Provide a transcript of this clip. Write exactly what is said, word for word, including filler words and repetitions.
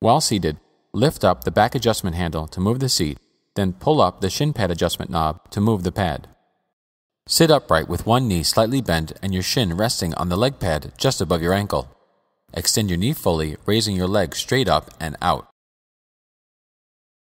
While seated, lift up the back adjustment handle to move the seat, then pull up the shin pad adjustment knob to move the pad. Sit upright with one knee slightly bent and your shin resting on the leg pad just above your ankle. Extend your knee fully, raising your leg straight up and out.